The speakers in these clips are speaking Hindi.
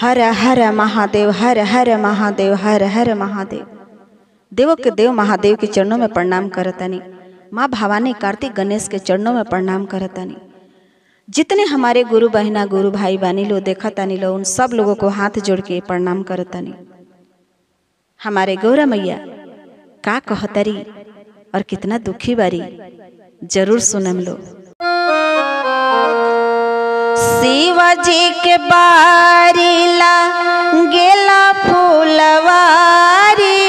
हर हर महादेव, हर हर महादेव, हर हर महादेव। देवों के देव महादेव के चरणों में प्रणाम करतानी। माँ भवानी कार्तिक गणेश के चरणों में प्रणाम करतानी। जितने हमारे गुरु बहना गुरु भाई बानी लो देखा तानी लो, उन सब लोगों को हाथ जोड़ के प्रणाम करतानी। हमारे गौरा मैया का कहतरी और कितना दुखी बारी, जरूर सुनम लो। शिवाजी के बारी ला गेला फूलवारी,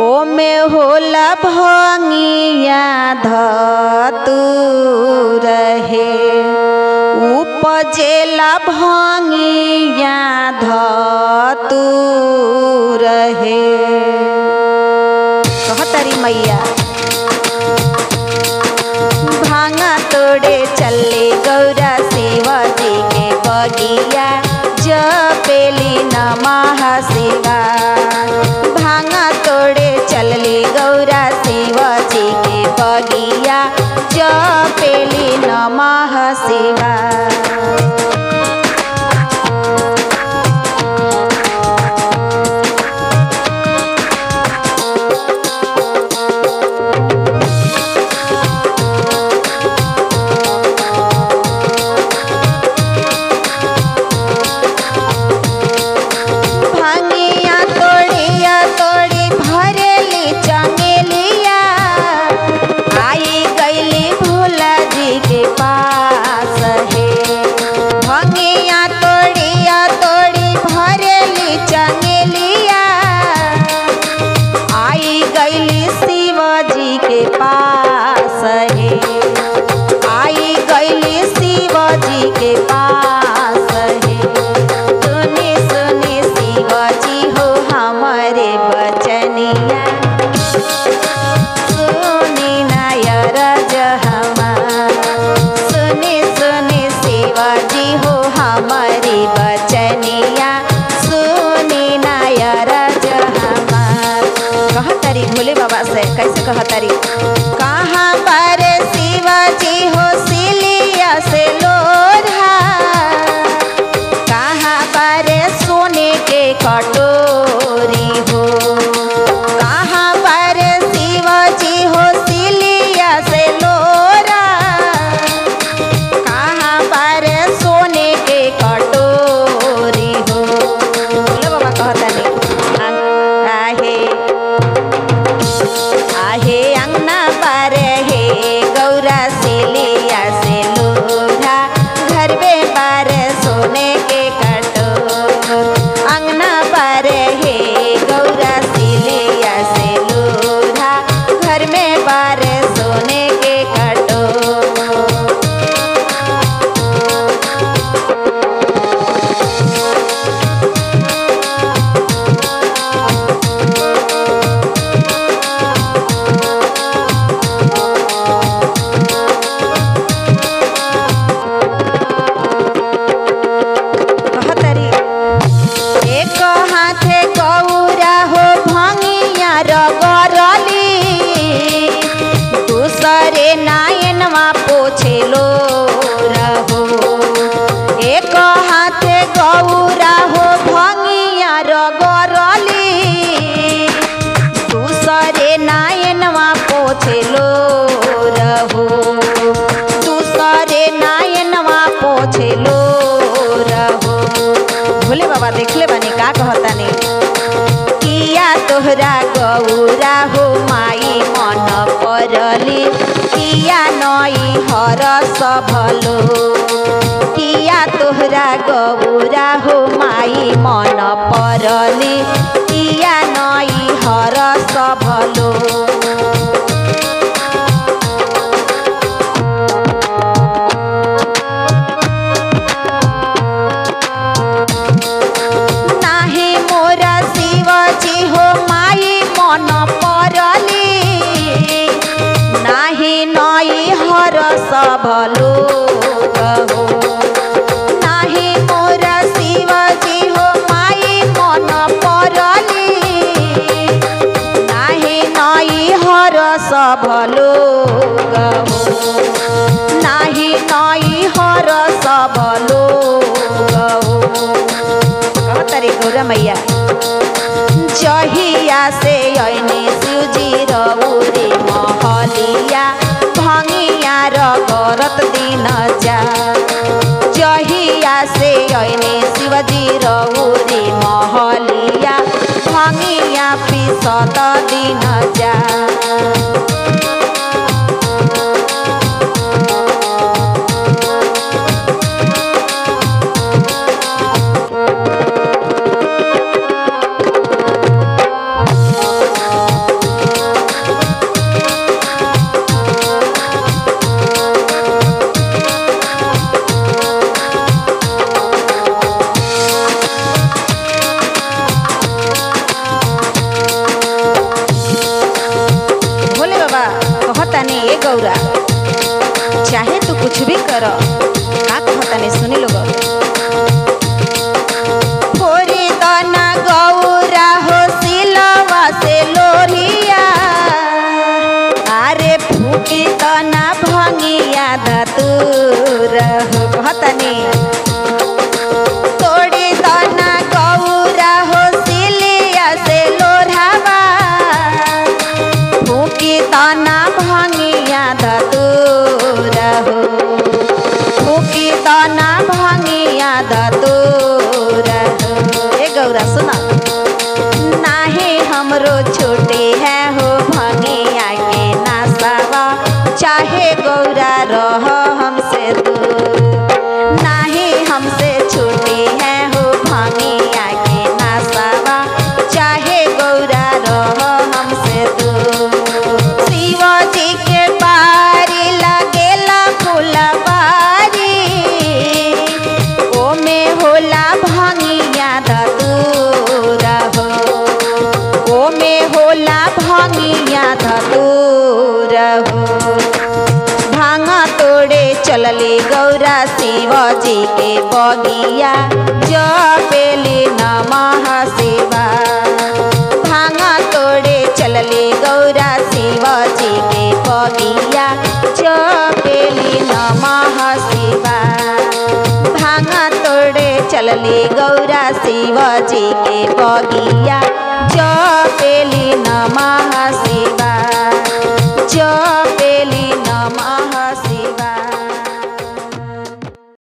ओ में होला भंगिया धतूर है, उपजेला भंगिया धतूर है। कहतरी मैया भांगा तोड़े चले गौरा शिवाजी के बगिया, जपेली नमः शिवा। भांगा तोड़े चलली गौरा शिवाजी के बगिया, जपेली नमः शिवा। कहतरी कहाँ पर शिवाजी हो सिलिया से लोढ़ा, कहाँ पर सोने के कटोरी हो, कहाँ पर शिवाजी हो सिलिया से लोढ़ा, कहाँ पर सोने के कटोरी हो। बोलो बाबा कहतरी आहे आहे अंगना पर हे गौरा सिलिया से लोढ़ा, घर पे पर सोने के कटो। अंगना पर हे गौरा सिलिया से लोढ़ा, घर में पर सोने के कटो। देखले बनी का कहता नहीं किया तोहरा गौरा हो माई मन परली, किया नई हर सभलो, किया तोहरा गौरा हो माई मन परली, किया नई हर सभलो। भलो मैया जहिया से अने सूजी रे महलिया भंगिया रत दिन जा जहिया से अने शिवजी रे महलिया भंगिया पिसत दिन जा चाहे तू कुछ भी करो का कहता नहीं सुनी लो शिवजी के बगिया जपेली नमः शिवा भांगा तोड़े चलले गौरा शिवजी के बगिया जपेली नमः शिवा भांगा तोड़े चलले गौरा शिवजी के बगिया जपेली नमः शिवा जपेली नमः।